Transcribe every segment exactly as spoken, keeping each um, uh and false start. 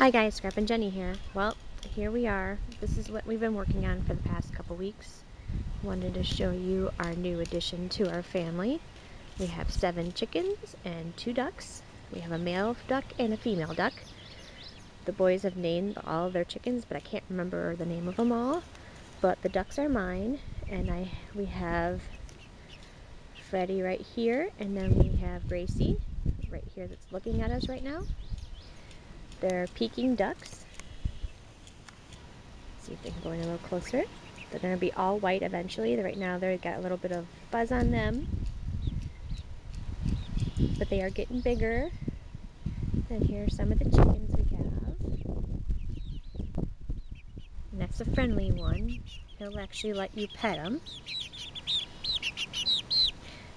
Hi guys, Scrapin' Jenny here. Well, here we are. This is what we've been working on for the past couple weeks. Wanted to show you our new addition to our family. We have seven chickens and two ducks. We have a male duck and a female duck. The boys have named all of their chickens, but I can't remember the name of them all. But the ducks are mine, and I we have Freddie right here, and then we have Gracie right here that's looking at us right now. They're Peking ducks. Let's see if they can go in a little closer. They're going to be all white eventually. Right now they've got a little bit of fuzz on them, but they are getting bigger. And here are some of the chickens we have. And that's a friendly one. He'll actually let you pet him.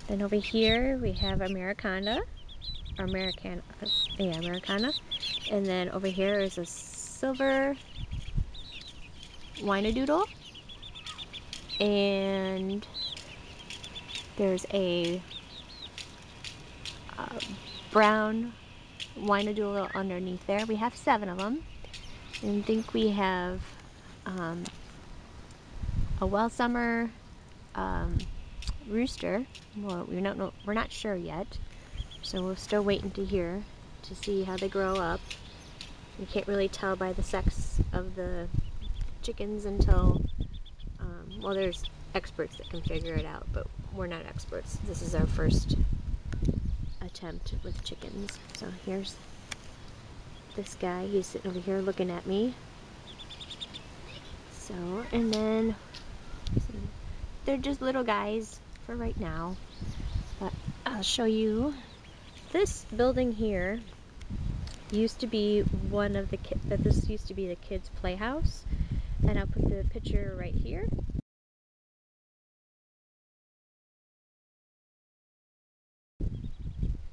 Then over here we have Ameraucana, Ameraucana, yeah, Ameraucana, and then over here is a silver Wyandotte, and there's a uh, brown Wyandotte underneath there. We have seven of them, and I think we have um, a Wellsummer um, rooster. Well, we don't know. We're not sure yet, so we're still waiting to hear to see how they grow up. You can't really tell by the sex of the chickens until um, well, there's experts that can figure it out, but we're not experts. This is our first attempt with chickens. So here's this guy. He's sitting over here looking at me. So, and then they're just little guys for right now, but I'll show you. This building here used to be one of the kids, that this used to be the kids' playhouse, and I'll put the picture right here.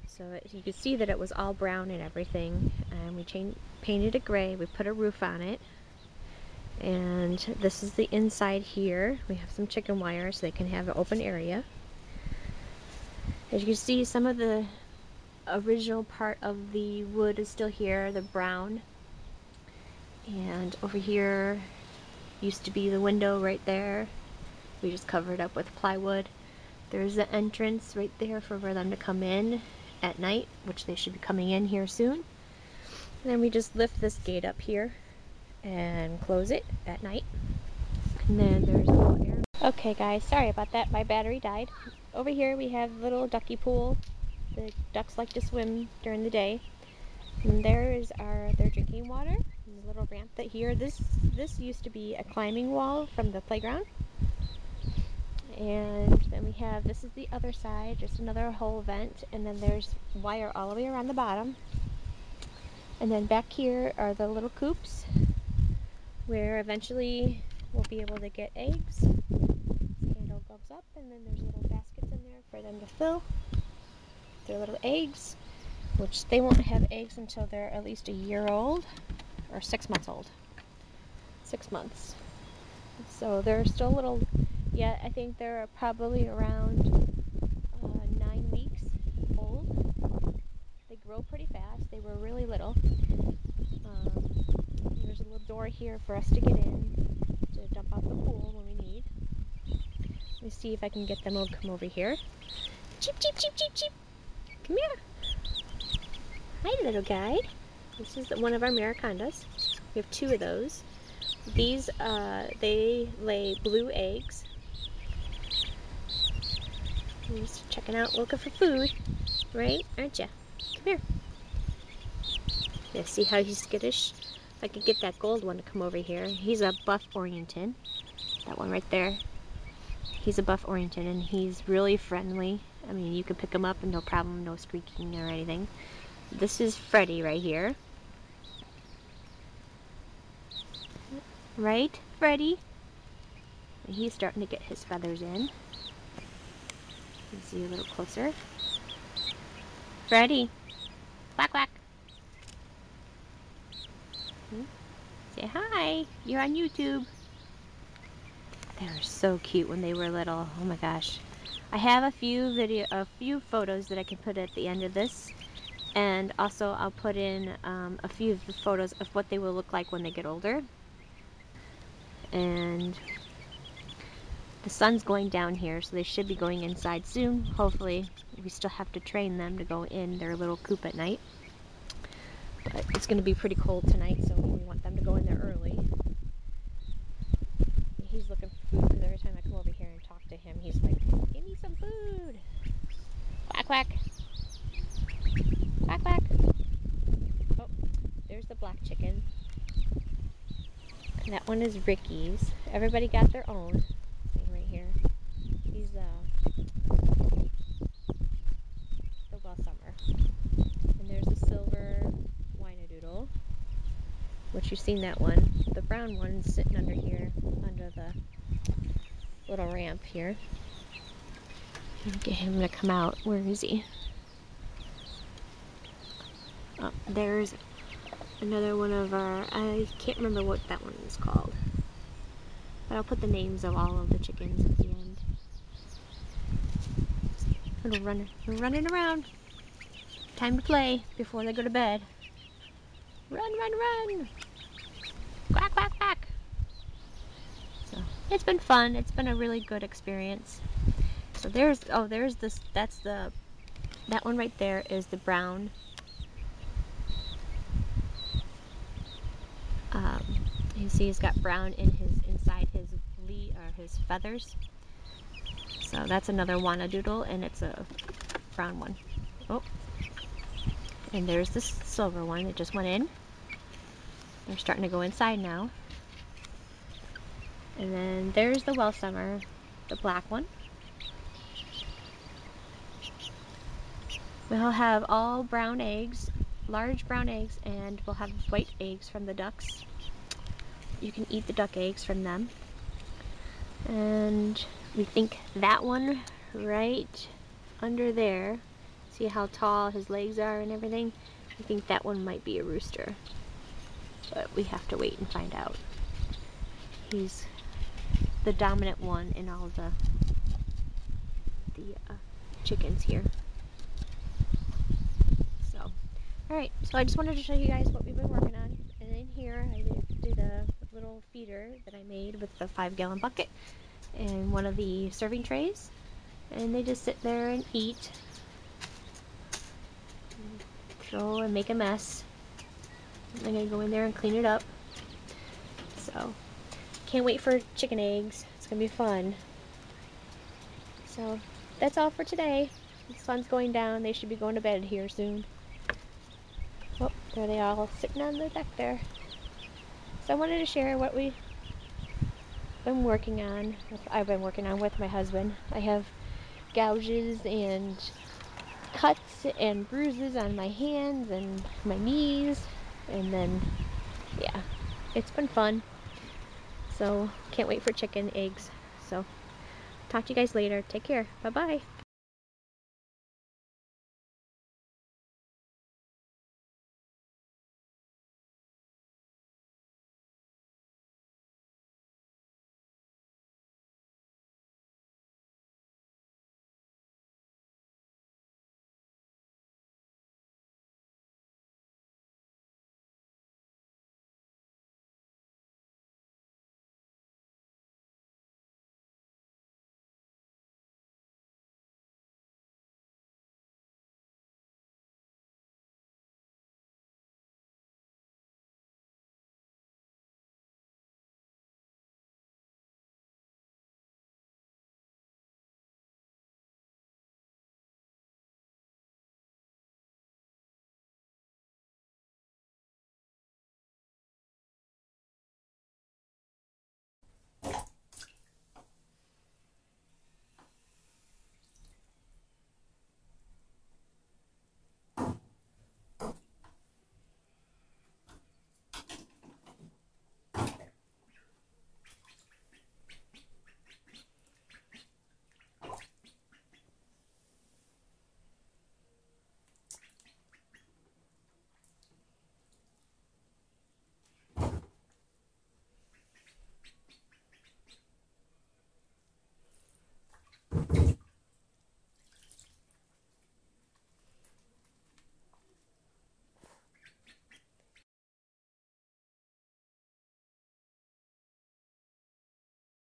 So it, you can see that it was all brown and everything, and we changed, painted it gray. We put a roof on it. And this is the inside here. We have some chicken wire so they can have an open area. As you can see, some of the original part of the wood is still here, the brown. And over here used to be the window right there. We just covered up with plywood. There's the entrance right there for them to come in at night, which they should be coming in here soon. And then we just lift this gate up here and close it at night. And then there's a little area. Okay guys, sorry about that, my battery died. Over here we have little ducky pool. The ducks like to swim during the day. And there is our their drinking water. And the little ramp that here. This this used to be a climbing wall from the playground. And then we have, this is the other side, just another hole vent, and then there's wire all the way around the bottom. And then back here are the little coops, where eventually we'll be able to get eggs. This handle goes up, and then there's little baskets in there for them to fill their little eggs, which they won't have eggs until they're at least a year old, or six months old. Six months. So they're still little, yeah, I think they're probably around uh, nine weeks old. They grow pretty fast. They were really little. Um, There's a little door here for us to get in, to dump out the pool when we need. Let me see if I can get them all to come over here. Cheep, cheep, cheep, cheep, cheep. Come here. Hi, little guy. This is one of our Ameraucanas. We have two of those. These, uh, they lay blue eggs. I'm just checking out, looking for food. Right, aren't ya? Come here. Yeah, see how he's skittish? I could get that gold one to come over here. He's a buff Orienton. That one right there. He's a buff Orienton, and he's really friendly. I mean, you can pick him up and no problem, no squeaking or anything. This is Freddie right here. Right, Freddie? And he's starting to get his feathers in. Let's see a little closer. Freddie! Quack, quack! Say hi! You're on YouTube! They were so cute when they were little. Oh my gosh. I have a few video, a few photos that I can put at the end of this And also I'll put in um, a few of the photos of what they will look like when they get older. And the sun's going down here, so they should be going inside soon. Hopefully, we still have to train them to go in their little coop at night. But it's going to be pretty cold tonight, so we want them to go in there early. He's looking for food, because every time I come over here and talk to him, he's like, give me some food. Quack, quack. Quack, quack. Oh, there's the black chicken. And that one is Ricky's. Everybody got their own thing right here. He's uh, the Wellsummer. And there's the silver Wyandotte, which you've seen that one. The brown one's sitting under here, under the little ramp here. Get him to come out. Where is he? Oh, there's another one of our, I can't remember what that one is called. But I'll put the names of all of the chickens at the end. Little runner, running around. Time to play before they go to bed. Run, run, run! Quack, quack, quack! So, it's been fun. It's been a really good experience. So there's, oh, there's this, that's the, that one right there is the brown Um, you see he's got brown in his inside his lee or his feathers. So that's another Wyandotte, and it's a brown one. Oh, and there's this silver one that just went in. They're starting to go inside now. And then there's the Wellsummer, the black one. We'll have all brown eggs, large brown eggs, and we'll have white eggs from the ducks. You can eat the duck eggs from them. And we think that one right under there, see how tall his legs are and everything? We think that one might be a rooster, but we have to wait and find out. He's the dominant one in all the, the uh, chickens here. Alright, so I just wanted to show you guys what we've been working on. And in here, I did a little feeder that I made with the five gallon bucket and one of the serving trays. And they just sit there and eat, throw and make a mess. And I'm gonna go in there and clean it up. So, can't wait for chicken eggs. It's gonna be fun. So, that's all for today. The sun's going down. They should be going to bed here soon. Oh, there they all sitting on the deck there. So I wanted to share what we've been working on, what I've been working on with my husband. I have gouges and cuts and bruises on my hands and my knees. And then, yeah, it's been fun. So can't wait for chicken eggs. So talk to you guys later. Take care. Bye-bye.